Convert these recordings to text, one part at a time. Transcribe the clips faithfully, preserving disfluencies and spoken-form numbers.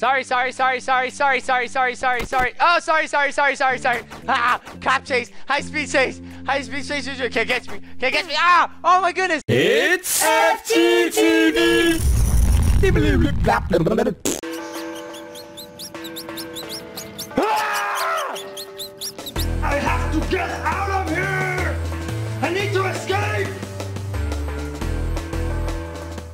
Sorry, sorry, sorry, sorry, sorry, sorry, sorry, sorry, sorry. Oh, sorry, sorry, sorry, sorry, sorry. Ah, cop chase, high speed chase, high speed chase. Can't catch me, can't catch me. Ah, oh my goodness. It's F G T V. I have to get out of here! I need to escape!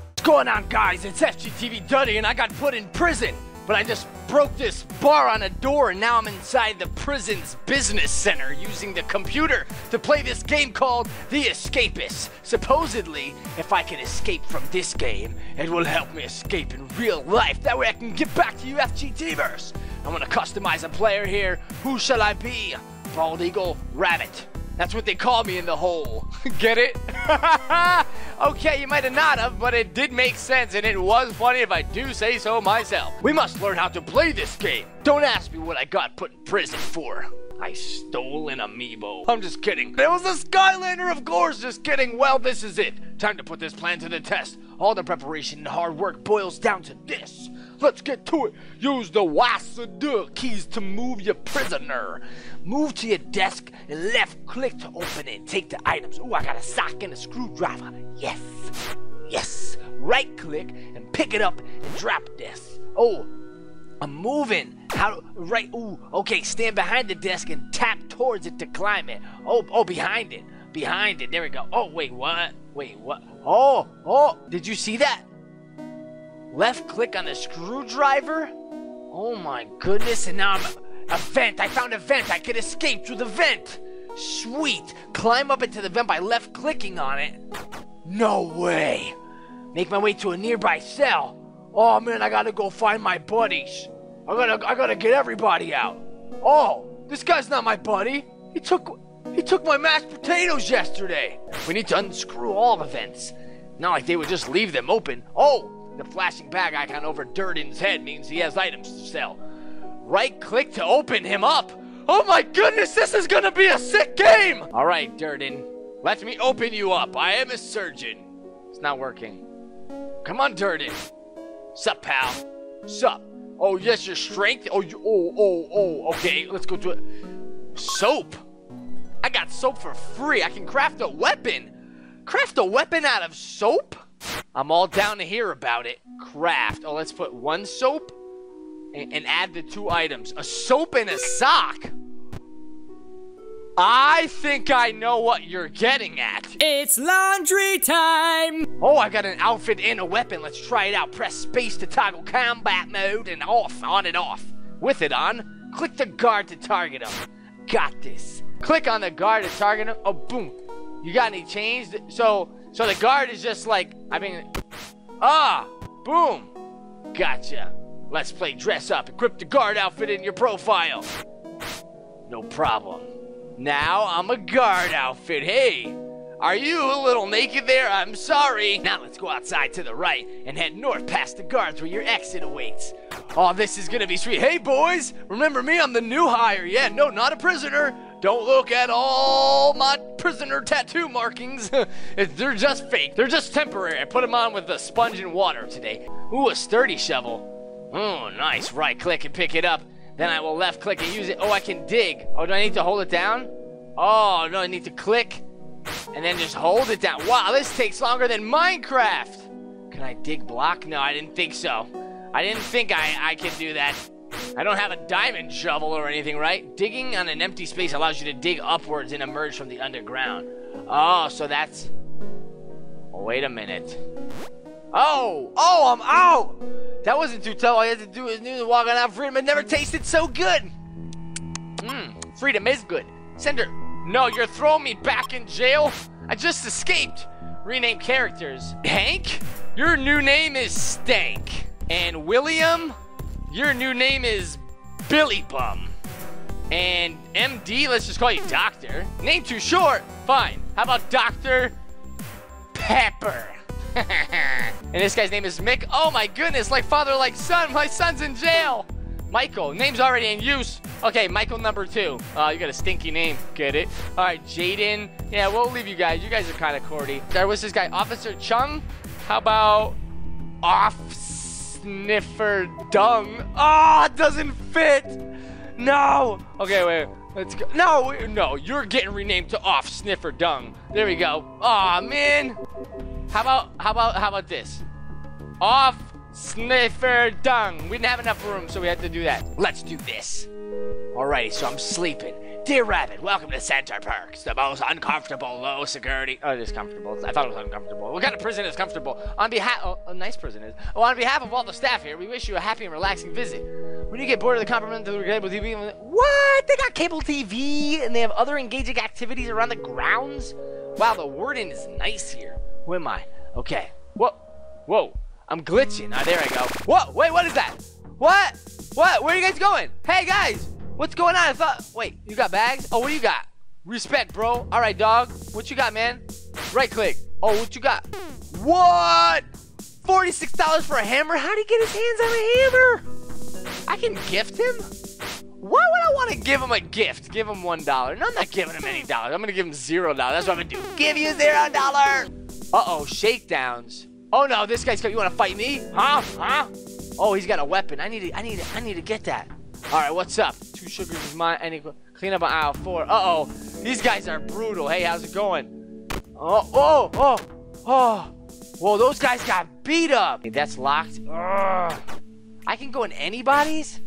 What's going on, guys? It's F G T V Duddy, and I got put in prison. But I just broke this bar on a door, and now I'm inside the prison's business center using the computer to play this game called The Escapists. Supposedly, if I can escape from this game, it will help me escape in real life. That way I can get back to you, FGTverse. I'm gonna customize a player here. Who shall I be? Bald Eagle Rabbit. That's what they call me in the hole. Get it? Okay, you might have not have, but it did make sense, and it was funny if I do say so myself. We must learn how to play this game. Don't ask me what I got put in prison for. I stole an amiibo. I'm just kidding. It was a Skylander, of course. Just kidding. Well, this is it. Time to put this plan to the test. All the preparation and hard work boils down to this. Let's get to it. Use the W A S D keys to move your prisoner. Move to your desk and left click to open it and take the items. Ooh, I got a sock and a screwdriver. Yes. Yes. Right click and pick it up and drop this. Oh, I'm moving. How do, right, ooh, okay, stand behind the desk and tap towards it to climb it. Oh, oh, behind it. Behind it. There we go. Oh, wait, what? Wait, what? Oh, oh, did you see that? Left click on the screwdriver? Oh my goodness, and now I'm a vent. I found a vent. I could escape through the vent. Sweet. Climb up into the vent by left clicking on it. No way. Make my way to a nearby cell. Oh man, I gotta go find my buddies. I gotta I gotta get everybody out. Oh, this guy's not my buddy. He took he took my mashed potatoes yesterday. We need to unscrew all the vents. Not like they would just leave them open. Oh! The flashing bag icon over Durden's head means he has items to sell. Right click to open him up. Oh my goodness, this is gonna be a sick game! Alright, Durden, let me open you up. I am a surgeon. It's not working. Come on, Durden. Sup, pal? Sup? Oh, yes, your strength? Oh, you, oh, oh, oh, okay, let's go to it. Soap. I got soap for free. I can craft a weapon. Craft a weapon out of soap? I'm all down to hear about it. Craft. Oh, let's put one soap and, and add the two items. A soap and a sock. I think I know what you're getting at. It's laundry time. Oh, I got an outfit and a weapon. Let's try it out. Press space to toggle combat mode and off, on and off. With it on, click the guard to target him. Got this. Click on the guard to target him. Oh, boom. You got any change? So... So the guard is just like, I mean, ah, boom, gotcha. Let's play dress up. Equip the guard outfit in your profile. No problem. Now I'm a guard outfit. Hey, are you a little naked there? I'm sorry. Now let's go outside to the right and head north past the guards where your exit awaits. Oh, this is gonna be sweet. Hey boys, remember me? I'm the new hire. Yeah, no, not a prisoner. Don't look at all my prisoner tattoo markings. They're just fake. They're just temporary. I put them on with a sponge and water today. Ooh, a sturdy shovel. Oh, nice. Right click and pick it up. Then I will left click and use it. Oh, I can dig. Oh, do I need to hold it down? Oh, no, I need to click and then just hold it down. Wow, this takes longer than Minecraft. Can I dig block? No, I didn't think so. I didn't think I, I could do that. I don't have a diamond shovel or anything, right? Digging on an empty space allows you to dig upwards and emerge from the underground. Oh, so that's... Oh, wait a minute. Oh! Oh, I'm out! That wasn't too tough. All you had to do is new walk on out. Freedom had never tasted so good! Mmm, freedom is good. Cinder, no, you're throwing me back in jail? I just escaped. Rename characters. Hank? Your new name is Stank. And William? Your new name is Billy Bum. And M D, let's just call you Doctor. Name too short? Fine. How about Doctor Pepper? And this guy's name is Mick. Oh my goodness, like father, like son. My son's in jail. Michael, name's already in use. Okay, Michael number two. Uh, you got a stinky name. Get it? All right, Jaden. Yeah, we'll leave you guys. You guys are kind of cordy. There was this guy, Officer Chung. How about Offs? sniffer dung. Ah, oh, it doesn't fit. No. Okay, wait. Let's go. No, no, you're getting renamed to off sniffer dung. There we go. Aw, oh, man. How about, how about, how about this? Off sniffer dung. We didn't have enough room, so we had to do that. Let's do this. Alrighty, so I'm sleeping. Dear Rabbit, welcome to Center Perks, the most uncomfortable, low security. Oh, it is comfortable. I thought it was uncomfortable. What kind of prison is comfortable? On behalf, oh, a nice prison is. Oh, on behalf of all the staff here, we wish you a happy and relaxing visit. When you get bored of the compliment of the cable T V, what? They got cable T V and they have other engaging activities around the grounds. Wow, the warden is nice here. Who am I? Okay. Whoa, whoa. I'm glitching. Ah, oh, there I go. Whoa, wait, what is that? What? What? Where are you guys going? Hey guys. What's going on? I thought, wait, you got bags? Oh, what do you got? Respect, bro. All right, dog. What you got, man? Right click. Oh, what you got? What? forty-six dollars for a hammer? How'd he get his hands on a hammer? I can gift him? Why would I want to give him a gift? Give him one dollar. No, I'm not giving him any dollars. I'm going to give him zero dollars. That's what I'm going to do. Give you zero dollars. Uh-oh, shakedowns. Oh, no, this guy's coming. You want to fight me? Huh? Huh? Oh, he's got a weapon. I need to, I need to, I need to get that. All right, what's up? Two sugars is mine. Any clean up on aisle four. Uh-oh. These guys are brutal. Hey, how's it going? Oh, oh, oh, oh. Whoa, those guys got beat up. Hey, that's locked. Ugh. I can go in anybody's?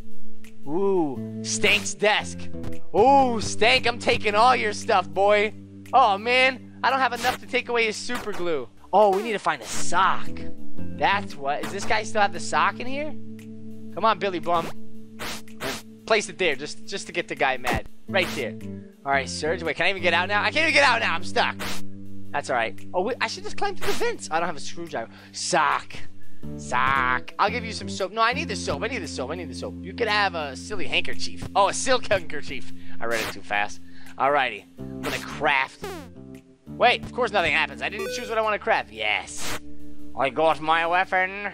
Ooh, Stank's desk. Ooh, Stank, I'm taking all your stuff, boy. Oh, man. I don't have enough to take away his super glue. Oh, we need to find a sock. That's what. Does this guy still have the sock in here? Come on, Billy Bum. Place it there, just just to get the guy mad. Right there. All right, Serge. Wait, can I even get out now? I can't even get out now. I'm stuck. That's all right. Oh, wait, I should just climb through the vents. I don't have a screwdriver. Sock. Sock. I'll give you some soap. No, I need the soap. I need the soap. I need the soap. You could have a silly handkerchief. Oh, a silk handkerchief. I read it too fast. All righty. I'm going to craft. Wait, of course nothing happens. I didn't choose what I want to craft. Yes. I got my weapon.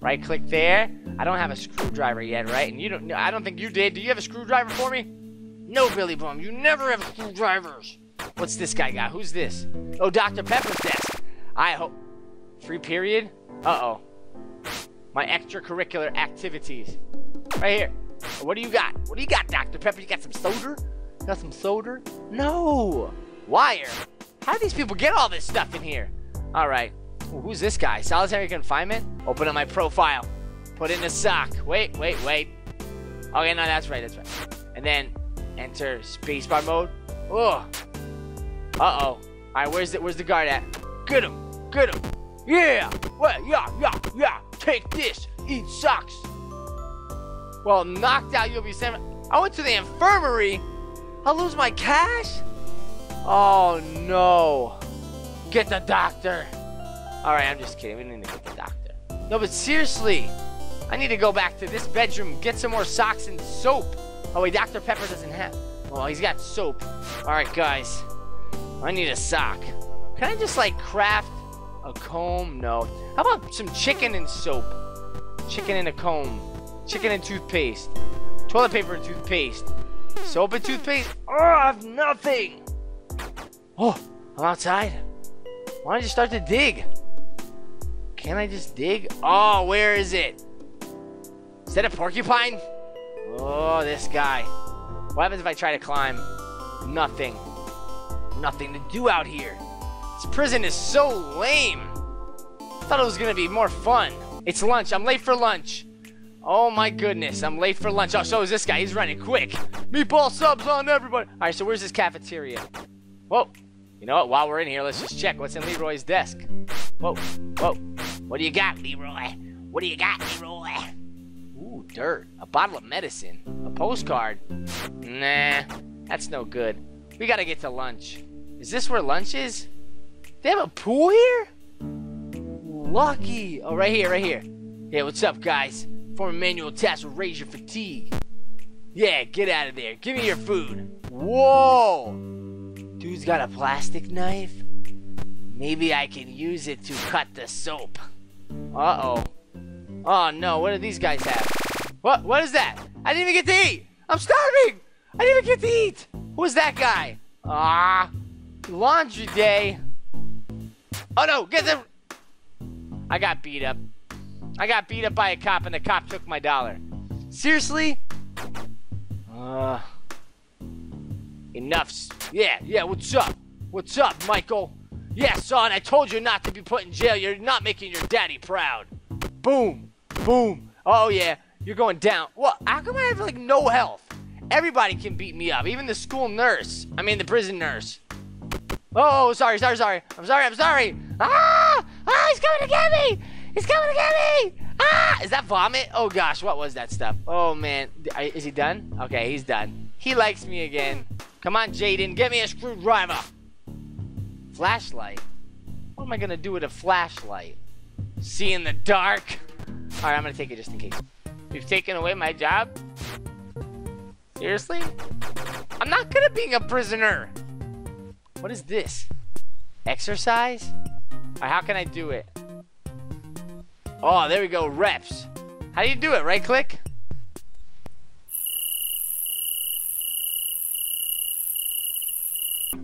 Right click there. I don't have a screwdriver yet, right? And you don't, I don't think you did. Do you have a screwdriver for me? No, Billy Bum, you never have screwdrivers. What's this guy got? Who's this? Oh, Doctor Pepper's desk. I hope. Free period? Uh-oh. My extracurricular activities. Right here. What do you got? What do you got, Doctor Pepper? You got some solder? Got some solder? No. Wire. How do these people get all this stuff in here? All right. Ooh, who's this guy? Solitary confinement? Open up my profile. Put in a sock. Wait, wait, wait. Okay, no, that's right, that's right. And then enter spacebar mode. Oh. Uh-oh. Alright, where's the where's the guard at? Get him! Get him! Yeah! Well, yeah, yeah, yeah! Take this! Eat socks! Well, knocked out, you'll be sent. I went to the infirmary! I'll lose my cash? Oh no. Get the doctor! Alright, I'm just kidding. We need to get the doctor. No, but seriously, I need to go back to this bedroom, get some more socks and soap. Oh, wait, Doctor Pepper doesn't have... Well, he's got soap. Alright, guys. I need a sock. Can I just, like, craft a comb? No. How about some chicken and soap? Chicken and a comb. Chicken and toothpaste. Toilet paper and toothpaste. Soap and toothpaste. Oh, I have nothing. Oh, I'm outside. Why don't you start to dig? Can I just dig? Oh, where is it? Is that a porcupine? Oh, this guy. What happens if I try to climb? Nothing. Nothing to do out here. This prison is so lame. I thought it was gonna be more fun. It's lunch. I'm late for lunch. Oh my goodness, I'm late for lunch. Oh, so is this guy. He's running quick. Meatball subs on everybody. All right, so where's this cafeteria? Whoa. You know what? While we're in here, let's just check what's in Leroy's desk. Whoa, whoa. What do you got, Leroy? What do you got, Leroy? Ooh, dirt. A bottle of medicine. A postcard. Nah, that's no good. We gotta get to lunch. Is this where lunch is? They have a pool here? Lucky. Oh, right here, right here. Hey, what's up, guys? Perform manual tasks will raise your fatigue. Yeah, get out of there. Give me your food. Whoa. Dude's got a plastic knife. Maybe I can use it to cut the soap. Uh-oh. Oh, no. What do these guys have? What? What is that? I didn't even get to eat. I'm starving. I didn't even get to eat. Who's that guy? Ah, laundry day. Oh, no. Get them. I got beat up. I got beat up by a cop and the cop took my dollar. Seriously? Uh, enough. Yeah, yeah, what's up? What's up, Michael? Yeah, son, I told you not to be put in jail. You're not making your daddy proud. Boom, boom. Oh, yeah, you're going down. What? How come I have, like, no health? Everybody can beat me up, even the school nurse. I mean, the prison nurse. Oh, sorry, sorry, sorry. I'm sorry, I'm sorry. Ah! Ah, he's coming to get me! He's coming to get me! Ah! Is that vomit? Oh, gosh, what was that stuff? Oh, man. Is he done? Okay, he's done. He likes me again. Come on, Jaden, get me a screwdriver. Flashlight? What am I gonna do with a flashlight? See in the dark? Alright, I'm gonna take it just in case. You've taken away my job? Seriously? I'm not good at being a prisoner. What is this? Exercise? Or how can I do it? Oh, there we go, reps. How do you do it? Right click?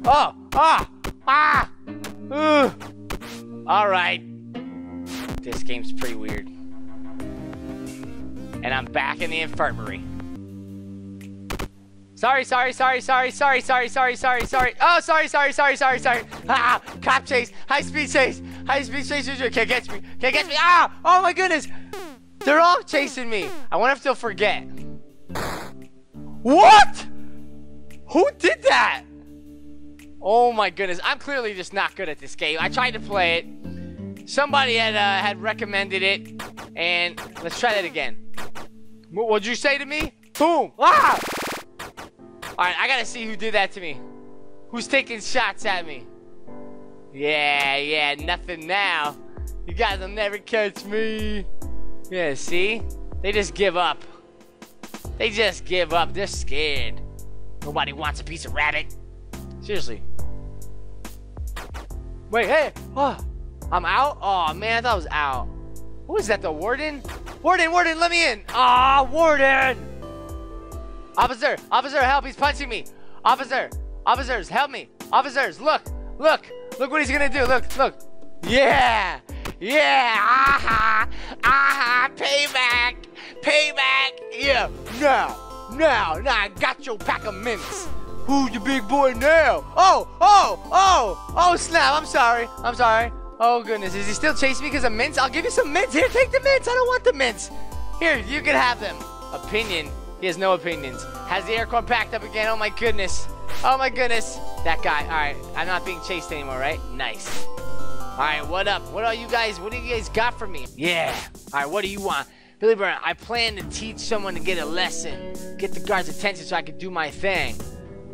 Oh, ah, ah, ooh. All right. This game's pretty weird. And I'm back in the infirmary. Sorry, sorry, sorry, sorry, sorry, sorry, sorry, sorry, sorry. Oh, sorry, sorry, sorry, sorry, sorry. Ah, cop chase, high speed chase, high speed chase. Can't catch me, can't catch me. Ah, oh my goodness. They're all chasing me. I wonder if they'll forget. What? Who did that? Oh my goodness. I'm clearly just not good at this game. I tried to play it. Somebody had, uh, had recommended it. And let's try that again. What would you say to me? Boom. Ah! Alright, I gotta see who did that to me. Who's taking shots at me? Yeah, yeah, nothing now. You guys will never catch me. Yeah, see? They just give up. They just give up. They're scared. Nobody wants a piece of rabbit. Seriously. Wait, hey! Oh, I'm out? Oh man, I thought I was out. Who is that, the warden? Warden, warden, let me in! Ah, oh, warden! Officer, officer, help, he's punching me. Officer, officers, help me. Officers, look, look, look what he's gonna do, look, look. Yeah, yeah, aha, aha, payback, payback. Yeah, now, now, now I got your pack of mints. Who's the big boy now? Oh, oh, oh, oh snap, I'm sorry, I'm sorry. Oh goodness, is he still chasing me because of mints? I'll give you some mints, here, take the mints, I don't want the mints. Here, you can have them. Opinion. He has no opinions. Has the aircon packed up again? Oh my goodness. Oh my goodness. That guy. All right. I'm not being chased anymore, right? Nice. All right. What up? What are you guys? What do you guys got for me? Yeah. All right. What do you want? Billy Burn, I plan to teach someone to get a lesson. Get the guard's attention so I can do my thing.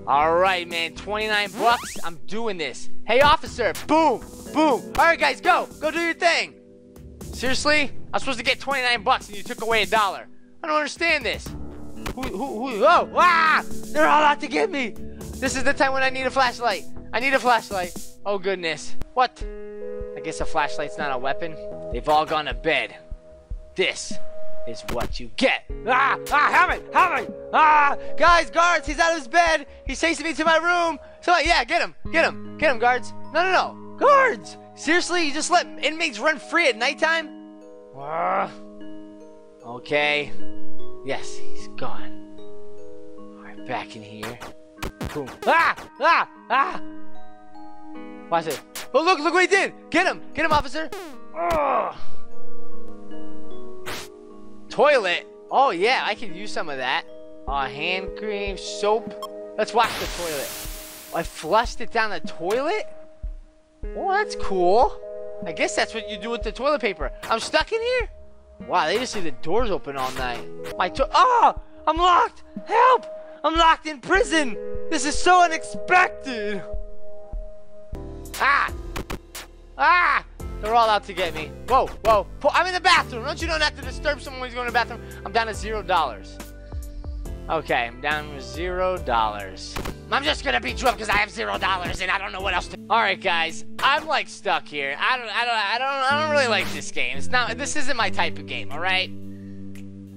All right, man. twenty-nine bucks. I'm doing this. Hey, officer. Boom. Boom. All right, guys. Go. Go do your thing. Seriously? I was supposed to get twenty-nine bucks and you took away a dollar. I don't understand this. Who, who, who, oh, ah! They're all out to get me! This is the time when I need a flashlight. I need a flashlight. Oh, goodness. What? I guess a flashlight's not a weapon. They've all gone to bed. This is what you get. Ah! Ah! Helmet! Helmet! Ah! Guys, guards! He's out of his bed! He's chasing me to my room! So, yeah, get him! Get him! Get him, guards! No, no, no! Guards! Seriously? You just let inmates run free at nighttime? Ah. Okay. Yes, he's gone. All right, back in here. Boom. Ah! Ah! Ah! Watch it. Oh, look, look what he did! Get him! Get him, officer! Ugh. Toilet? Oh, yeah, I could use some of that. Uh, hand cream, soap. Let's wash the toilet. Oh, I flushed it down the toilet? Oh, that's cool. I guess that's what you do with the toilet paper. I'm stuck in here? Wow, they just see the doors open all night. My to- Oh! I'm locked! Help! I'm locked in prison! This is so unexpected! Ah! Ah! They're all out to get me. Whoa, whoa. I'm in the bathroom. Don't you know not to disturb someone who's going to the bathroom? I'm down to zero dollars. Okay, I'm down to zero dollars. I'm just gonna beat you up because I have zero dollars and I don't know what else to. All right, guys, I'm like stuck here. I don't, I don't, I don't, I don't really like this game. It's not. This isn't my type of game. All right.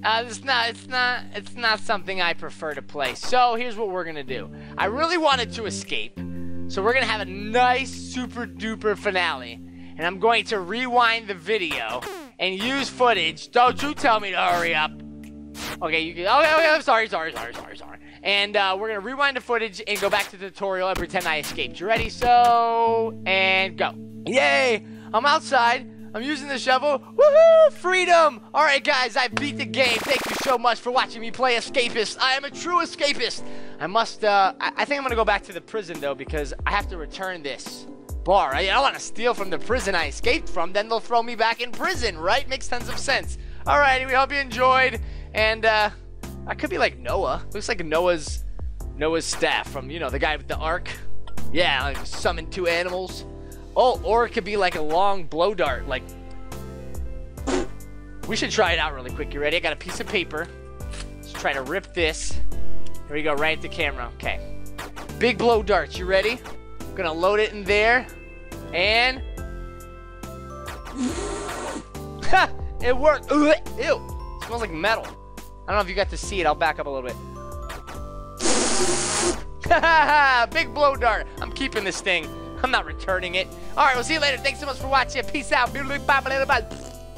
Uh, it's not. It's not. It's not something I prefer to play. So here's what we're gonna do. I really wanted to escape, so we're gonna have a nice, super duper finale, and I'm going to rewind the video and use footage. Don't you tell me to hurry up. Okay, you can. Okay, okay, I'm sorry, sorry, sorry, sorry, sorry. And uh, we're gonna rewind the footage and go back to the tutorial and pretend I escaped. You ready? So, and go. Yay! I'm outside. I'm using the shovel. Woohoo! Freedom! Alright guys, I beat the game. Thank you so much for watching me play Escapist. I am a true escapist. I must, uh, I, I think I'm gonna go back to the prison though, because I have to return this bar. I, I wanna steal from the prison I escaped from, then they'll throw me back in prison, right? Makes tons of sense. Alright, we hope you enjoyed. And, uh, I could be like Noah. Looks like Noah's, Noah's staff from, you know, the guy with the ark. Yeah, like summon two animals. Oh, or it could be like a long blow dart, like... We should try it out really quick. You ready? I got a piece of paper. Let's try to rip this. Here we go, right at the camera. Okay. Big blow darts. You ready? I'm gonna load it in there. And... Ha! It worked! Ew! It smells like metal. I don't know if you got to see it. I'll back up a little bit. Ha ha ha! Big blow dart! I'm keeping this thing. I'm not returning it. All right, we'll see you later. Thanks so much for watching. Peace out. Bye, bye, bye.